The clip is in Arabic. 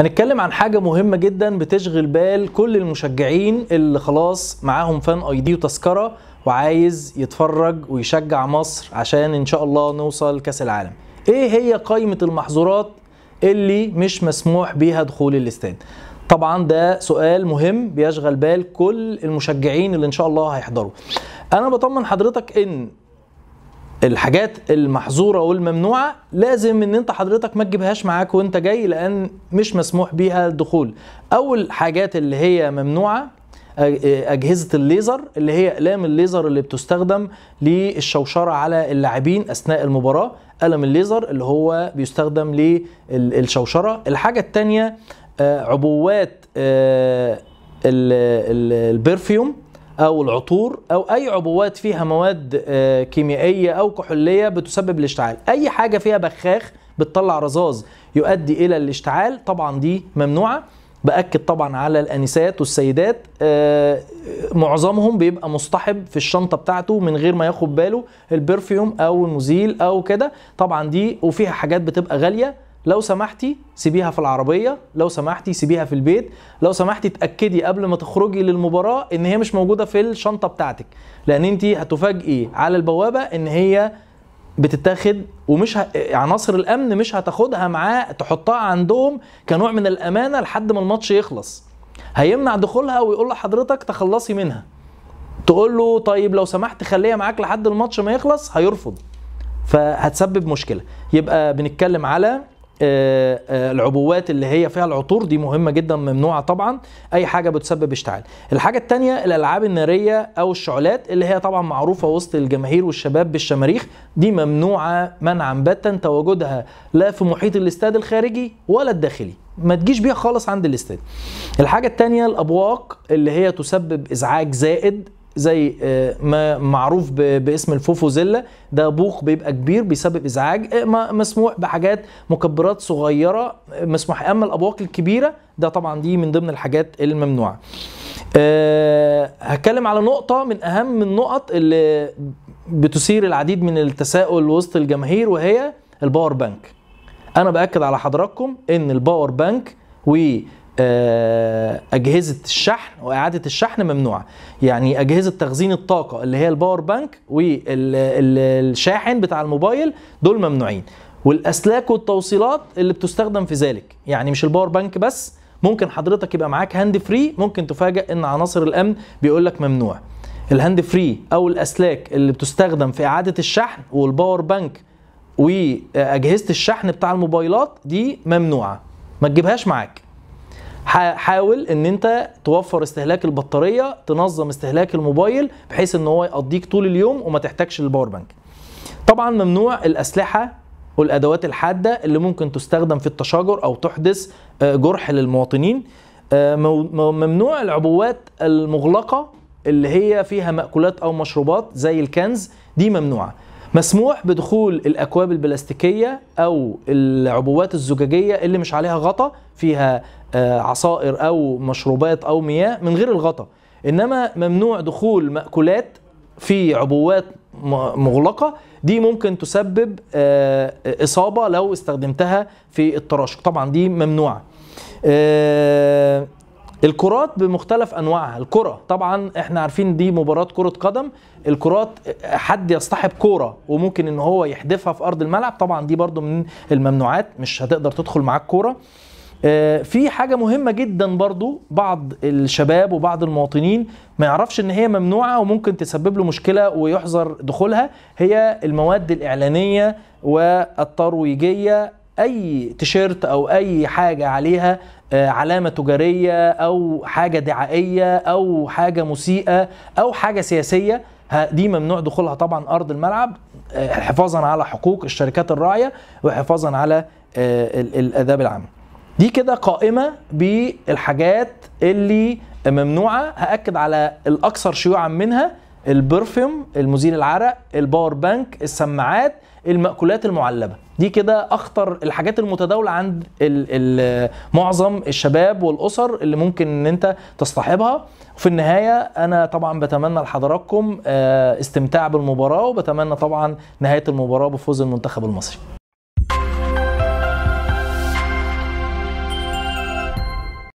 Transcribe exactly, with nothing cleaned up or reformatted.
هنتكلم عن حاجة مهمة جدا بتشغل بال كل المشجعين اللي خلاص معاهم فان اي دي وتذكرة وعايز يتفرج ويشجع مصر عشان ان شاء الله نوصل كاس العالم. ايه هي قائمة المحظورات اللي مش مسموح بيها دخول الاستاد؟ طبعا ده سؤال مهم بيشغل بال كل المشجعين اللي ان شاء الله هيحضروا. انا بطمن حضرتك ان الحاجات المحظورة والممنوعة لازم ان انت حضرتك ما تجيبهاش معاك وانت جاي لان مش مسموح بيها الدخول. اول حاجات اللي هي ممنوعة اجهزة الليزر اللي هي اقلام الليزر اللي بتستخدم للشوشرة على اللاعبين اثناء المباراة، قلم الليزر اللي هو بيستخدم للشوشرة. الحاجة التانية عبوات البرفيوم او العطور او اي عبوات فيها مواد كيميائيه او كحوليه بتسبب الاشتعال، اي حاجه فيها بخاخ بتطلع رذاذ يؤدي الى الاشتعال طبعا دي ممنوعه. باكد طبعا على الانسات والسيدات معظمهم بيبقى مصطحب في الشنطه بتاعته من غير ما ياخد باله البرفيوم او المزيل او كده، طبعا دي وفيها حاجات بتبقى غاليه. لو سمحتي سيبيها في العربية، لو سمحتي سيبيها في البيت، لو سمحتي اتأكدي قبل ما تخرجي للمباراة ان هي مش موجودة في الشنطة بتاعتك، لان انت هتفاجئي على البوابة ان هي بتتاخد ومش ه... عناصر الامن مش هتاخدها معاه تحطها عندهم كنوع من الامانة لحد ما الماتش يخلص. هيمنع دخولها ويقول لحضرتك تخلصي منها، تقول له طيب لو سمحت خليها معاك لحد الماتش ما يخلص، هيرفض فهتسبب مشكلة. يبقى بنتكلم على العبوات اللي هي فيها العطور دي مهمة جدا ممنوعة طبعا، اي حاجة بتسبب اشتعال. الحاجة التانية الالعاب النارية او الشعلات اللي هي طبعا معروفة وسط الجماهير والشباب بالشماريخ، دي ممنوعة منعا باتا، تواجدها لا في محيط الاستاد الخارجي ولا الداخلي، ما تجيش بيها خالص عند الاستاد. الحاجة التانية الابواق اللي هي تسبب ازعاج زائد زي ما معروف باسم الفوفوزيلا، ده بوق بيبقى كبير بيسبب ازعاج، مسموح بحاجات مكبرات صغيره مسموح، اما الابواق الكبيره ده طبعا دي من ضمن الحاجات الممنوعه. أه هتكلم على نقطه من اهم النقط اللي بتثير العديد من التساؤل وسط الجماهير وهي الباور بانك. انا باكد على حضراتكم ان الباور بانك و أجهزة الشحن وإعادة الشحن ممنوعة، يعني أجهزة تخزين الطاقة اللي هي الباور بانك والشاحن بتاع الموبايل دول ممنوعين، والأسلاك والتوصيلات اللي بتستخدم في ذلك، يعني مش الباور بانك بس، ممكن حضرتك يبقى معاك هاند فري ممكن تفاجأ إن عناصر الأمن بيقول لك ممنوع. الهاند فري أو الأسلاك اللي بتستخدم في إعادة الشحن والباور بانك وأجهزة الشحن بتاع الموبايلات دي ممنوعة، ما تجيبهاش معاك. حاول ان انت توفر استهلاك البطارية، تنظم استهلاك الموبايل بحيث ان هو يقضيك طول اليوم وما تحتاجش للباور بانك. طبعا ممنوع الاسلحة والادوات الحادة اللي ممكن تستخدم في التشاجر او تحدث جرح للمواطنين. ممنوع العبوات المغلقة اللي هي فيها مأكولات او مشروبات زي الكنز، دي ممنوعة. مسموح بدخول الاكواب البلاستيكيه او العبوات الزجاجيه اللي مش عليها غطا، فيها عصائر او مشروبات او مياه من غير الغطا، انما ممنوع دخول مأكولات في عبوات مغلقه، دي ممكن تسبب اصابه لو استخدمتها في التراشق، طبعا دي ممنوعه. الكرات بمختلف انواعها، الكره طبعا احنا عارفين دي مباراه كره قدم، الكرات حد يصطحب كوره وممكن ان هو يحدفها في ارض الملعب، طبعا دي برضو من الممنوعات، مش هتقدر تدخل معاك كوره. في حاجه مهمه جدا برضو بعض الشباب وبعض المواطنين ما يعرفش ان هي ممنوعه وممكن تسبب له مشكله ويحظر دخولها، هي المواد الاعلانيه والترويجيه، اي تيشيرت او اي حاجه عليها علامه تجاريه او حاجه دعائيه او حاجه مسيئه او حاجه سياسيه، دي ممنوع دخولها طبعا ارض الملعب حفاظا على حقوق الشركات الراعيه وحفاظا على الاداب العامه. دي كده قائمه بالحاجات اللي ممنوعه، هاكد على الاكثر شيوعا منها: البرفيوم، المزيل العرق، الباور بانك، السماعات، المأكولات المعلبة. دي كده أخطر الحاجات المتداولة عند ال ال معظم الشباب والأسر اللي ممكن إن أنت تصطحبها. وفي النهاية أنا طبعا بتمنى لحضراتكم استمتاع بالمباراة، وبتمنى طبعا نهاية المباراة بفوز المنتخب المصري.